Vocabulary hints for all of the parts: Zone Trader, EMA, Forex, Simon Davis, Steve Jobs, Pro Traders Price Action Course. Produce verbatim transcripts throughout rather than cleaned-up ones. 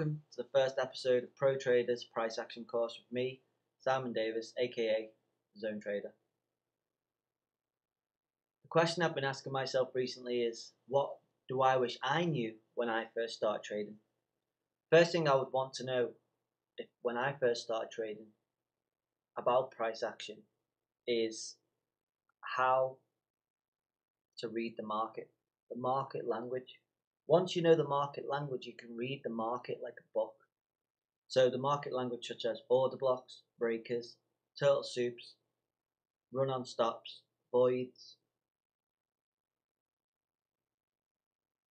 welcome to the first episode of Pro Traders Price Action Course with me, Simon Davis, aka Zone Trader. The question I've been asking myself recently is, what do I wish I knew when I first started trading? First thing I would want to know if, when I first started trading about price action is how to read the market, the market language. Once you know the market language, you can read the market like a book. So the market language such as order blocks, breakers, turtle soups, run on stops, voids,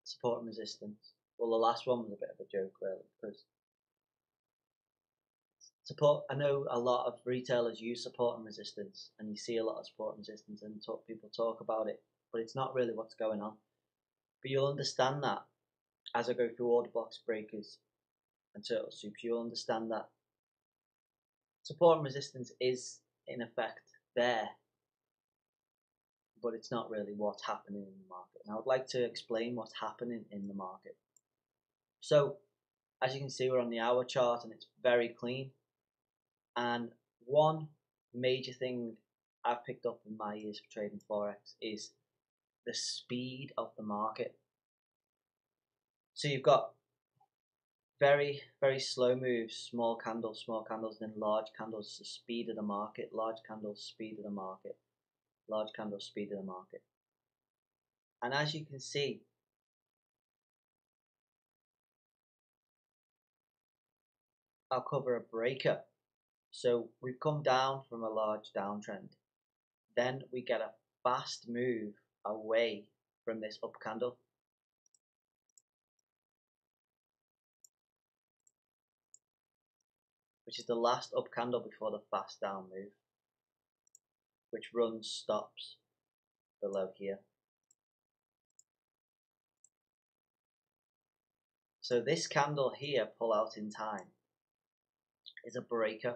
support and resistance. Well, the last one was a bit of a joke really, because support, I know a lot of retailers use support and resistance, and you see a lot of support and resistance and talk, people talk about it, but it's not really what's going on. But you'll understand that as I go through order blocks, breakers and turtle soups. You'll understand that support and resistance is in effect there, but it's not really what's happening in the market. And I would like to explain what's happening in the market. So as you can see, we're on the hour chart and it's very clean. And one major thing I've picked up in my years of trading Forex is the speed of the market. So you've got very, very slow moves, small candles, small candles, then large candles, the speed of the market, large candles, speed of the market, large candles, speed of the market. And as you can see, I'll cover a breaker. So we've come down from a large downtrend. Then we get a fast move away from this up candle. Which is the last up candle before the fast down move. Which runs stops below here. So this candle here, pull out in time, is a breaker.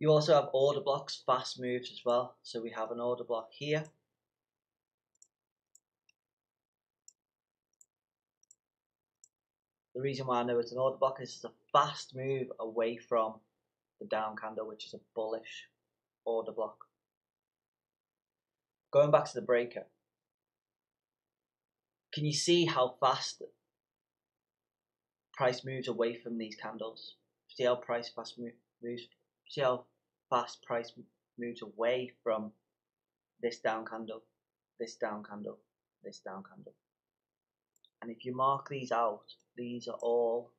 You also have order blocks, fast moves as well. So we have an order block here. The reason why I know it's an order block is it's a fast move away from the down candle, which is a bullish order block. Going back to the breaker, can you see how fast price moves away from these candles? See how price fast mo moves. See how fast price moves away from this down candle, this down candle, this down candle. And if you mark these out, these are all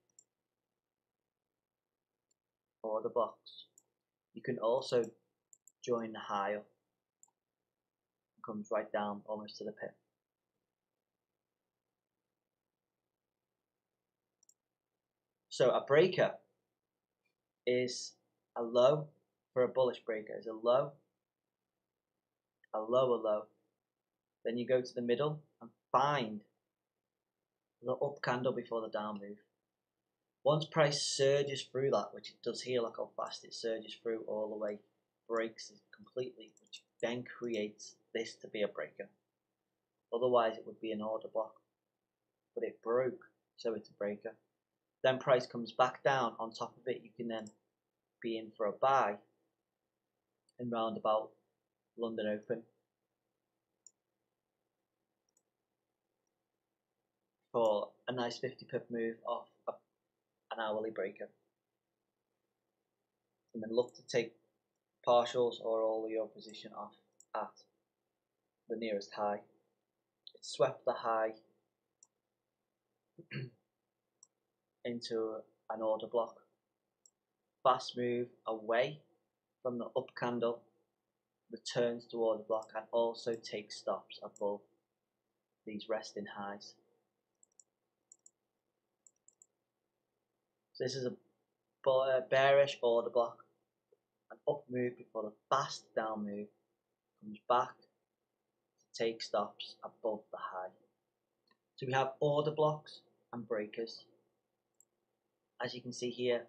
order blocks. You can also join the high up. It comes right down almost to the pip. So a breaker is a low, for a bullish breaker is a low, a lower low. Then you go to the middle and find the up candle before the down move. Once price surges through that, which it does here, look how fast it surges through all the way, breaks it completely, which then creates this to be a breaker. Otherwise it would be an order block, but it broke, so it's a breaker. Then price comes back down on top of it. You can then be in for a buy and roundabout London Open for a nice fifty pip move off a, an hourly breaker, and then look to take partials or all your position off at the nearest high. It swept the high into an order block, fast move away from the up candle, returns to order block, and also takes stops above these resting highs. So this is a bearish order block, an up move before the fast down move, comes back to take stops above the high. So we have order blocks and breakers. As you can see here,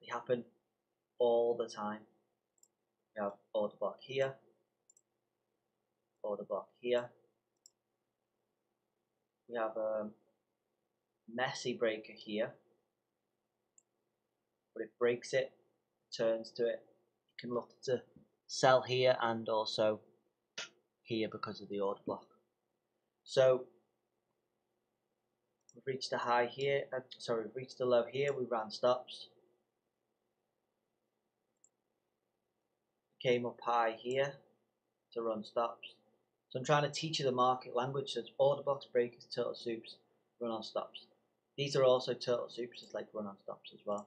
they happen all the time. We have order block here, order block here. We have a messy breaker here, but it breaks it, turns to it, you can look to sell here and also here because of the order block. So we've reached a high here, uh, sorry, we've reached a low here, we ran stops, came up high here to run stops. So I'm trying to teach you the market language, so it's order blocks, breakers, turtle soups, run on stops. These are also turtle soups, it's like run on stops as well.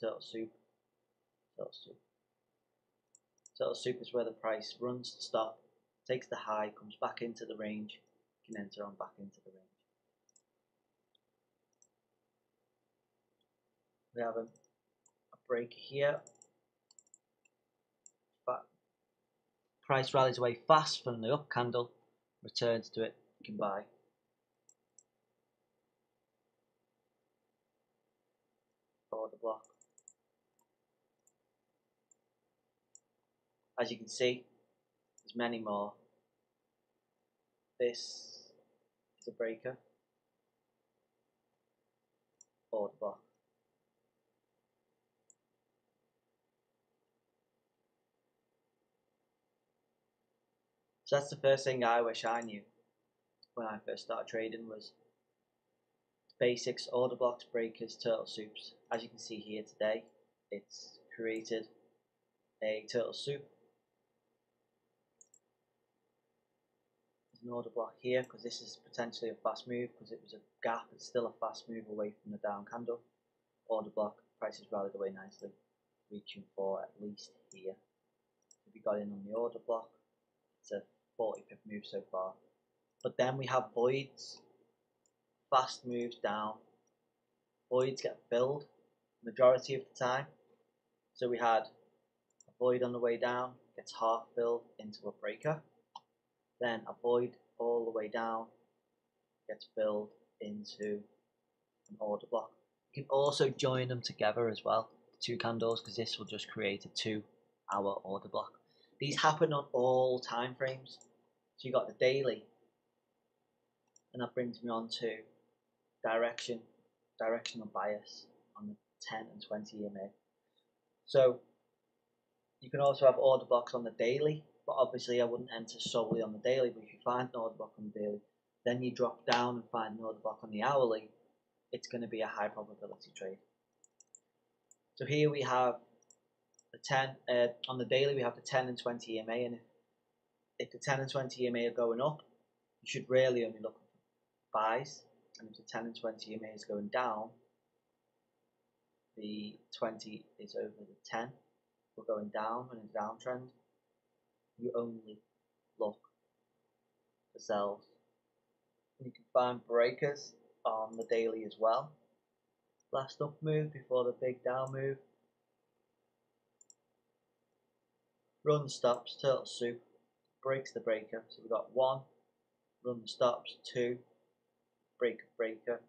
Turtle soup, turtle soup. Turtle soup is where the price runs to stop, takes the high, comes back into the range, can enter on back into the range. We have a, a break here. Price rallies away fast from the up candle, returns to it, you can buy. Order block. As you can see, there's many more. This is a breaker. Order block. So that's the first thing I wish I knew when I first started trading, was basics, order blocks, breakers, turtle soups. As you can see here today, it's created a turtle soup. There's an order block here because this is potentially a fast move, because it was a gap, it's still a fast move away from the down candle. Order block, prices rallied away nicely, reaching for at least here. If you got in on the order block, it's a forty pip move so far, but then we have voids, fast moves down, voids get filled majority of the time. So we had a void on the way down, gets half filled into a breaker, then a void all the way down, gets filled into an order block. You can also join them together as well, the two candles, because this will just create a two hour order block. These happen on all time frames. So you got the daily, and that brings me on to direction, directional bias on the ten and twenty E M A. So you can also have order blocks on the daily, but obviously I wouldn't enter solely on the daily, but if you find an order block on the daily, then you drop down and find an order block on the hourly, it's going to be a high probability trade. So here we have the ten uh, on the daily, we have the ten and twenty E M A, and if, if the ten and twenty E M A are going up, you should really only look for buys, and if the ten and twenty E M A is going down, the twenty is over the ten, we're going down and a downtrend, you only look for sells. You can find breakers on the daily as well, last up move before the big down move, run stops, turtle soup, breaks the breaker. So we've got one, run stops, two, break breaker,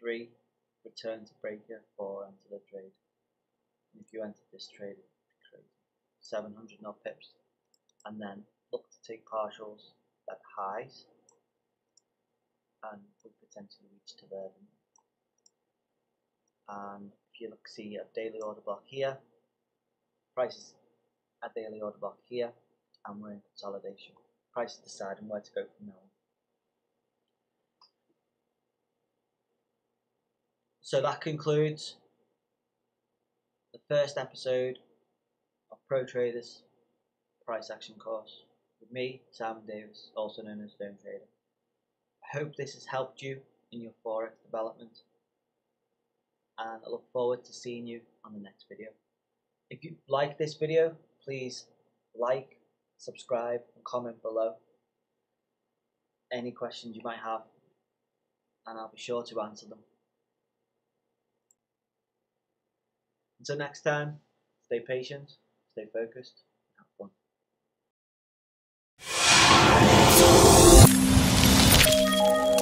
three, return to breaker, four, enter the trade. And if you enter this trade, it'd be crazy. seven hundred odd pips. And then look to take partials at highs, and we potentially reach to there. And if you look, see a daily order block here, prices. A daily order block here, and we're in consolidation. Price is deciding where to go from now on. So that concludes the first episode of Pro Traders Price Action Course with me, Simon Davis, also known as Zone Trader. I hope this has helped you in your Forex development, and I look forward to seeing you on the next video. If you like this video, please like, subscribe, and comment below any questions you might have, and I'll be sure to answer them. Until next time, stay patient, stay focused, and have fun.